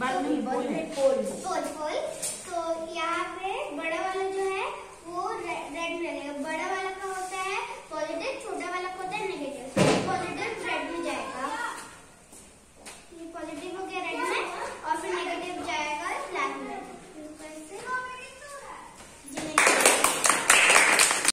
Bulb नहीं, bulb है पोल। पोल तो यहाँ पे बड़ा वाला जो है वो रेड में रहेगा, बड़ा वाला का होता है पॉजिटिव, छोटा वाला का होता है नेगेटिव। पॉजिटिव रेड में जाएगा, ये पॉजिटिव